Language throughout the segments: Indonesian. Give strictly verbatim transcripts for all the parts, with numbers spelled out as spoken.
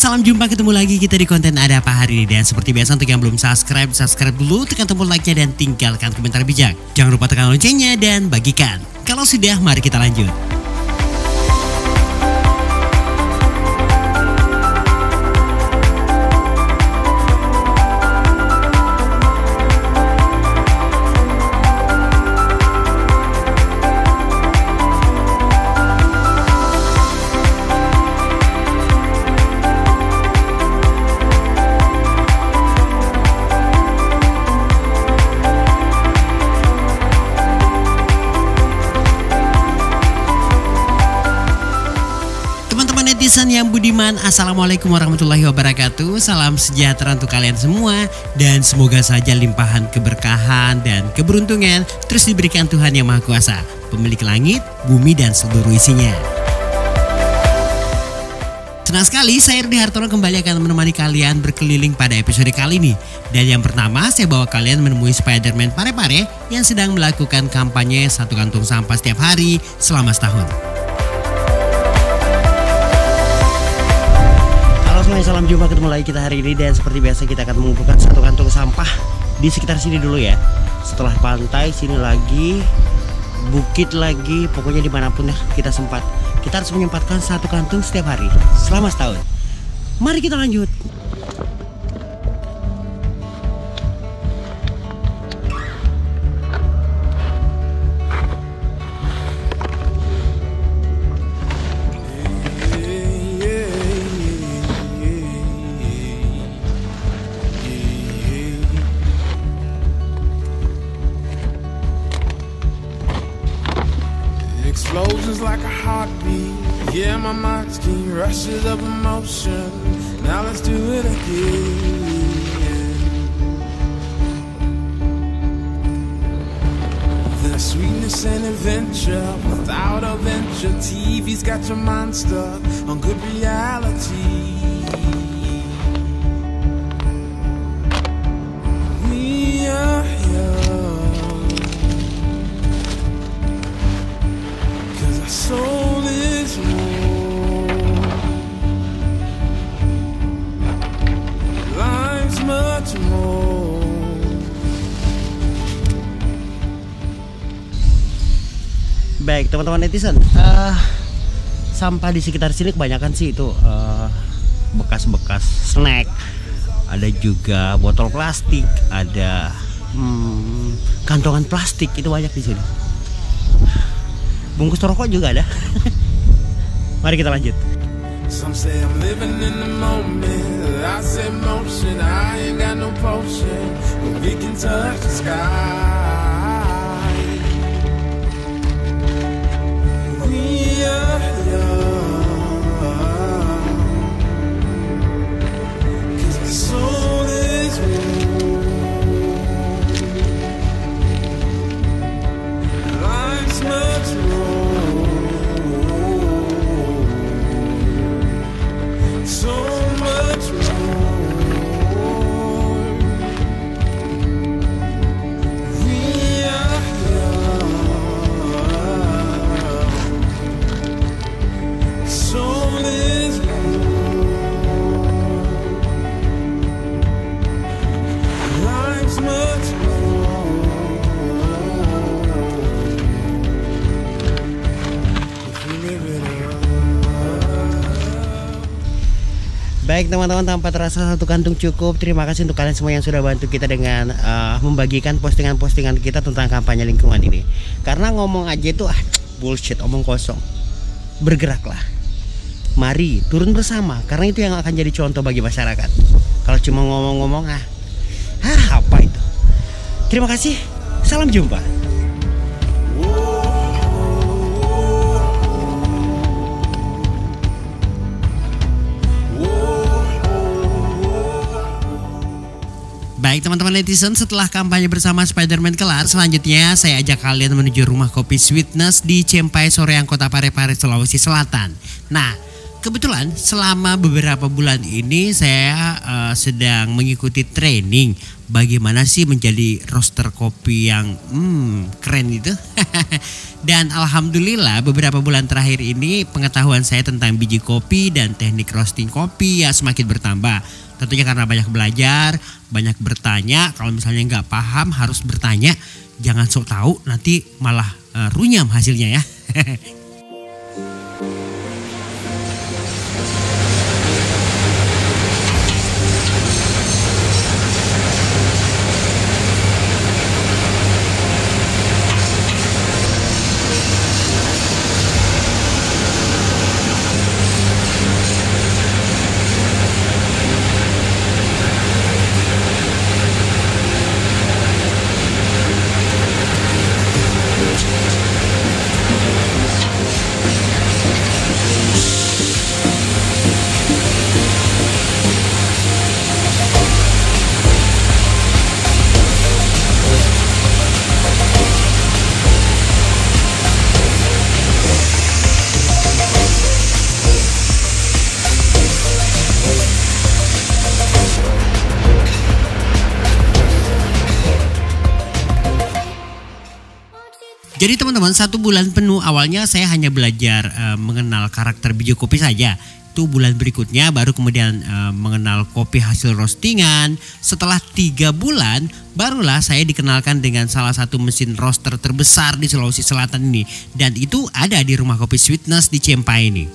salam jumpa, ketemu lagi kita di konten Ada Apa Hari Ini. Dan seperti biasa untuk yang belum subscribe, subscribe dulu, tekan tombol like-nya dan tinggalkan komentar bijak. Jangan lupa tekan loncengnya dan bagikan. Kalau sudah, mari kita lanjut. Netizen yang budiman, assalamualaikum warahmatullahi wabarakatuh. Salam sejahtera untuk kalian semua, dan semoga saja limpahan keberkahan dan keberuntungan terus diberikan Tuhan Yang Maha Kuasa, pemilik langit, bumi, dan seluruh isinya. Senang sekali saya Rudi Hartono kembali akan menemani kalian berkeliling pada episode kali ini. Dan yang pertama, saya bawa kalian menemui Spiderman Parepare yang sedang melakukan kampanye satu kantung sampah setiap hari selama setahun. Salam jumpa, ketemu lagi kita hari ini, dan seperti biasa kita akan mengumpulkan satu kantung sampah di sekitar sini dulu ya. Setelah pantai, sini lagi, bukit lagi, pokoknya dimanapun ya kita sempat. Kita harus menyempatkan satu kantung setiap hari selama setahun. Mari kita lanjut. Explosions like a heartbeat. Yeah, my mind's getting rushes of emotion. Now let's do it again. There's sweetness and adventure without a venture. T V's got your mind stuck on good reality. We are young. Soul is warm. Life's much more. Baik teman-teman netizen, uh, sampah di sekitar sini kebanyakan sih itu bekas-bekas uh, snack. Ada juga botol plastik, ada hmm, kantongan plastik, itu banyak di sini. Bungkus rokok juga ada. Mari kita lanjut. Baik teman-teman, tanpa terasa satu kantung cukup. Terima kasih untuk kalian semua yang sudah bantu kita dengan uh, membagikan postingan-postingan kita tentang kampanye lingkungan ini. Karena ngomong aja itu ah, bullshit, omong kosong. Bergeraklah. Mari turun bersama, karena itu yang akan jadi contoh bagi masyarakat. Kalau cuma ngomong-ngomong ah, ah apa itu. Terima kasih, salam jumpa. Baik teman-teman netizen, setelah kampanye bersama Spiderman kelar, selanjutnya saya ajak kalian menuju Rumah Kopi Sweetness di Cempae Soreang, Kota Parepare, Sulawesi Selatan. Nah, kebetulan selama beberapa bulan ini saya uh, sedang mengikuti training bagaimana sih menjadi roaster kopi yang hmm, keren gitu. Dan alhamdulillah beberapa bulan terakhir ini pengetahuan saya tentang biji kopi dan teknik roasting kopi ya semakin bertambah. Tentunya karena banyak belajar, banyak bertanya. Kalau misalnya nggak paham harus bertanya, jangan sok tahu nanti malah uh, runyam hasilnya ya. Jadi teman-teman, satu bulan penuh awalnya saya hanya belajar e, mengenal karakter biji kopi saja. Itu bulan berikutnya baru kemudian e, mengenal kopi hasil roastingan. Setelah tiga bulan barulah saya dikenalkan dengan salah satu mesin roaster terbesar di Sulawesi Selatan ini. Dan itu ada di Rumah Kopi Sweetness di Cempae ini.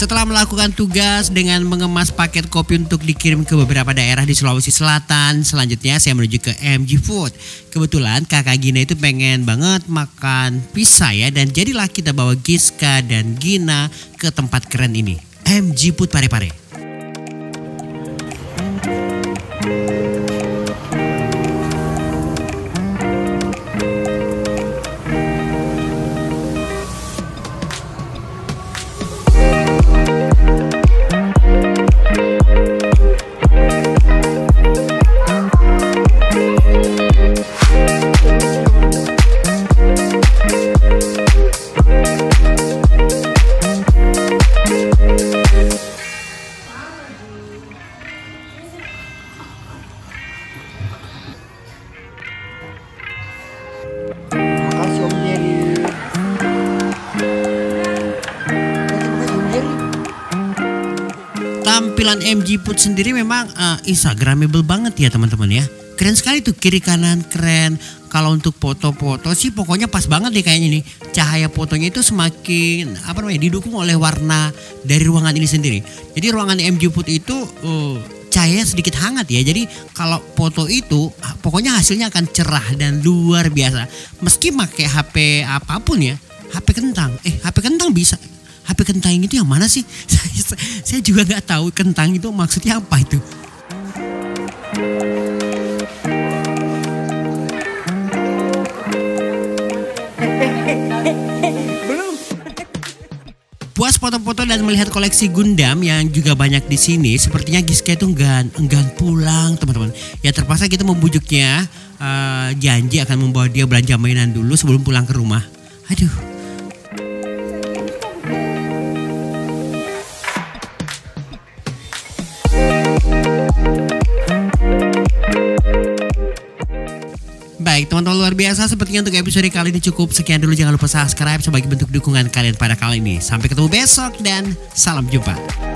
Setelah melakukan tugas dengan mengemas paket kopi untuk dikirim ke beberapa daerah di Sulawesi Selatan, selanjutnya saya menuju ke M G Food. Kebetulan kakak Gina itu pengen banget makan pizza ya, dan jadilah kita bawa Giska dan Gina ke tempat keren ini, M G Food Parepare. Tampilan M J Food sendiri memang uh, instagramable banget ya teman-teman ya. Keren sekali tuh, kiri kanan keren. Kalau untuk foto-foto sih pokoknya pas banget nih kayaknya nih. Cahaya fotonya itu semakin apa namanya didukung oleh warna dari ruangan ini sendiri. Jadi ruangan M J Food itu uh, cahaya sedikit hangat ya. Jadi kalau foto itu pokoknya hasilnya akan cerah dan luar biasa. Meski pakai H P apapun ya, H P kentang. Eh H P kentang bisa. H P kentang itu yang mana sih? Saya, saya juga nggak tahu kentang itu maksudnya apa itu. Puas foto-foto dan melihat koleksi Gundam yang juga banyak di sini, sepertinya Giska itu enggan, enggan pulang teman-teman. Ya terpaksa kita membujuknya, uh, janji akan membawa dia belanja mainan dulu sebelum pulang ke rumah. Aduh. Baik teman-teman, luar biasa sepertinya untuk episode kali ini cukup sekian dulu. Jangan lupa subscribe sebagai bentuk dukungan kalian pada kali ini. Sampai ketemu besok dan salam jumpa.